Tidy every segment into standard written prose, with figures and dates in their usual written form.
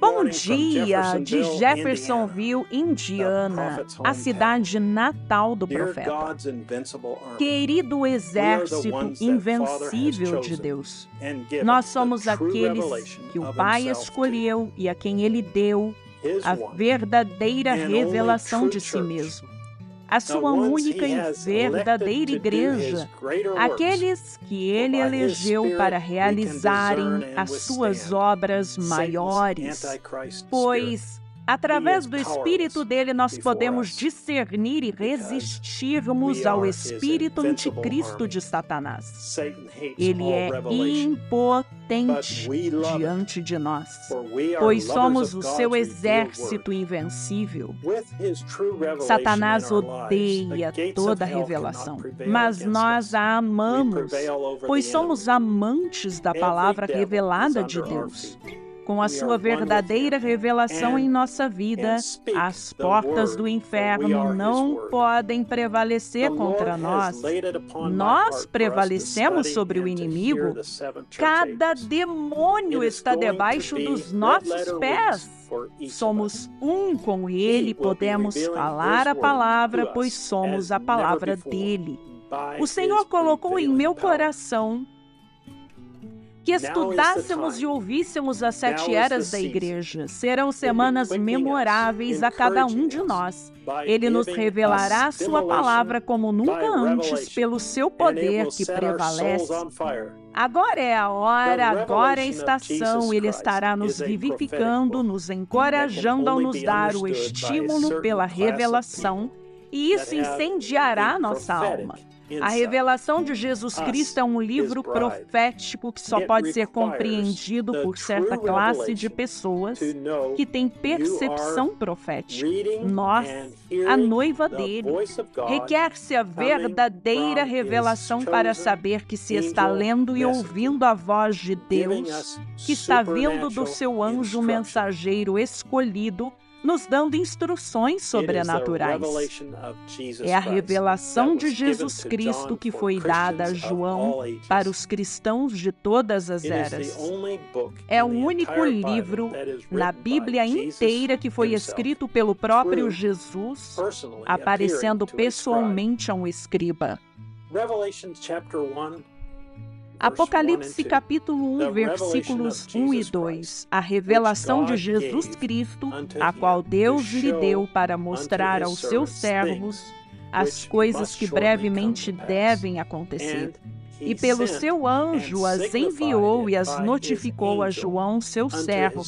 Bom dia de Jeffersonville, Indiana, a cidade natal do profeta. Querido exército invencível de Deus, nós somos aqueles que o Pai escolheu e a quem Ele deu a verdadeira revelação de si mesmo, a sua única e verdadeira igreja, aqueles que Ele elegeu para realizarem as suas obras maiores, pois, através do Espírito dele, nós podemos discernir e resistirmos ao espírito anticristo de Satanás. Ele é impotente diante de nós, pois somos o seu exército invencível. Satanás odeia toda revelação, mas nós a amamos, pois somos amantes da palavra revelada de Deus. Com a sua verdadeira revelação em nossa vida, as portas do inferno não podem prevalecer contra nós. Nós prevalecemos sobre o inimigo. Cada demônio está debaixo dos nossos pés. Somos um com ele, podemos falar a palavra, pois somos a palavra dele. O Senhor colocou em meu coração que estudássemos e ouvíssemos as 7 eras da igreja. Serão semanas memoráveis a cada um de nós. Ele nos revelará a sua palavra como nunca antes, pelo seu poder que prevalece. Agora é a hora, agora é a estação. Ele estará nos vivificando, nos encorajando ao nos dar o estímulo pela revelação, e isso incendiará nossa alma. A revelação de Jesus Cristo é um livro profético que só pode ser compreendido por certa classe de pessoas que tem percepção profética. Nós, a noiva dele, requer-se a verdadeira revelação para saber que se está lendo e ouvindo a voz de Deus, que está vindo do seu anjo mensageiro escolhido, nos dando instruções sobrenaturais. É a revelação de Jesus Cristo que foi dada a João para os cristãos de todas as eras. É o único livro na Bíblia inteira que foi escrito pelo próprio Jesus, aparecendo pessoalmente a um escriba. Apocalipse capítulo 1, versículos 1 e 2, a revelação de Jesus Cristo, a qual Deus lhe deu para mostrar aos seus servos as coisas que brevemente devem acontecer. E pelo seu anjo as enviou e as notificou a João, seu servo,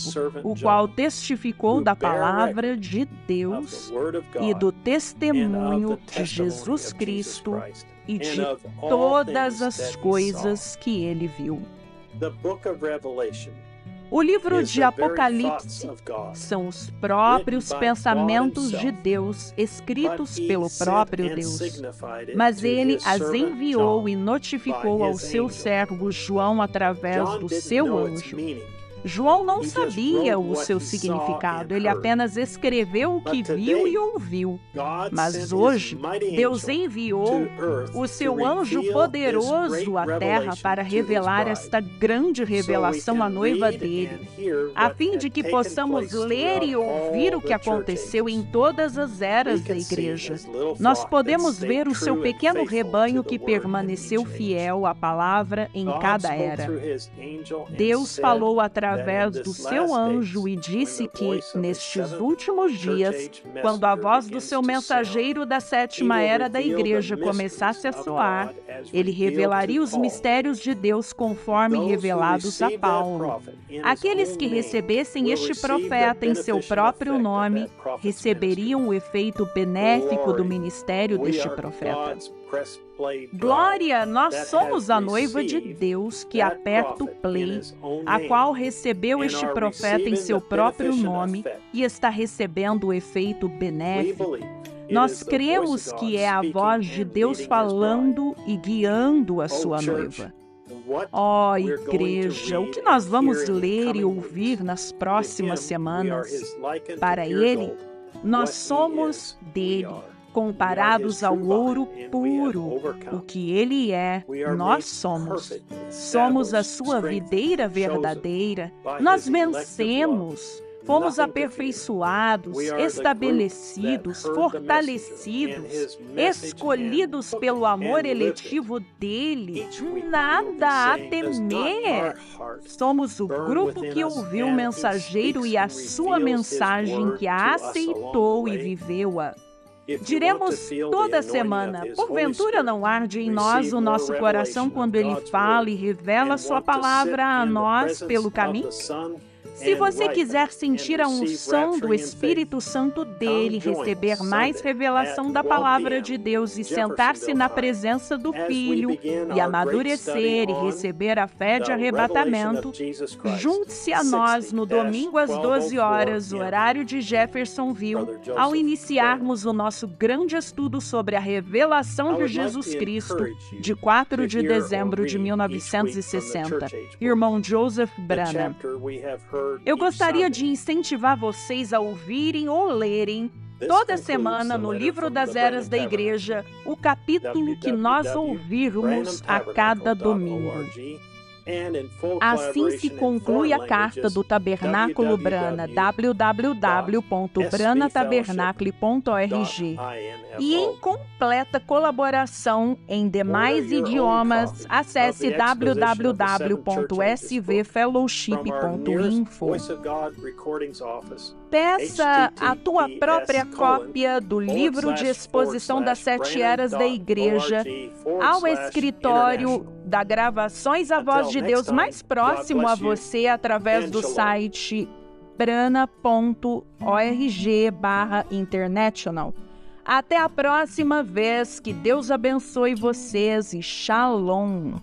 o qual testificou da palavra de Deus e do testemunho de Jesus Cristo e de todas as coisas que ele viu. O livro de Apocalipse são os próprios pensamentos de Deus, escritos pelo próprio Deus, mas ele as enviou e notificou ao seu servo João através do seu anjo. João não sabia o seu significado, ele apenas escreveu o que viu e ouviu. Mas hoje, Deus enviou o seu anjo poderoso à terra para revelar esta grande revelação à noiva dele, a fim de que possamos ler e ouvir o que aconteceu em todas as eras da igreja. Nós podemos ver o seu pequeno rebanho que permaneceu fiel à palavra em cada era. Deus falou através do seu anjo e disse que, nestes últimos dias, quando a voz do seu mensageiro da 7ª era da igreja começasse a soar, ele revelaria os mistérios de Deus conforme revelados a Paulo. Aqueles que recebessem este profeta em seu próprio nome receberiam o efeito benéfico do ministério deste profeta. Glória, nós somos a noiva de Deus que aperta o play, a qual recebeu este profeta em seu próprio nome e está recebendo o efeito benéfico. Nós cremos que é a voz de Deus falando e guiando a sua noiva. Ó, igreja, o que nós vamos ler e ouvir nas próximas semanas? Para ele, nós somos dele. Comparados ao ouro puro, o que ele é, nós somos. Somos a sua videira verdadeira, nós vencemos Fomos aperfeiçoados, estabelecidos, fortalecidos, escolhidos pelo amor eletivo dele. Nada a temer. Somos o grupo que ouviu o mensageiro e a sua mensagem, que a aceitou e viveu-a. Diremos toda semana: porventura não arde em nós o nosso coração quando ele fala e revela sua palavra a nós pelo caminho? Se você quiser sentir a unção do Espírito Santo dele, receber mais revelação da palavra de Deus e sentar-se na presença do Filho e amadurecer e receber a fé de arrebatamento, junte-se a nós no domingo às 12 horas, horário de Jeffersonville, ao iniciarmos o nosso grande estudo sobre a revelação de Jesus Cristo, de 4 de dezembro de 1960. Irmão Joseph Branagh. Eu gostaria de incentivar vocês a ouvirem ou lerem toda semana no Livro das Eras da Igreja o capítulo que nós ouvirmos a cada domingo. Assim se conclui a Carta do Tabernáculo Branagh, www.branatabernacle.org, e em completa colaboração em demais idiomas, acesse www.svfellowship.info. Peça a tua própria cópia do Livro de Exposição das Sete Eras da Igreja ao escritório da Gravações A Voz de Deus mais próximo a você através do site branagh.org/international. Até a próxima vez, que Deus abençoe vocês e Shalom!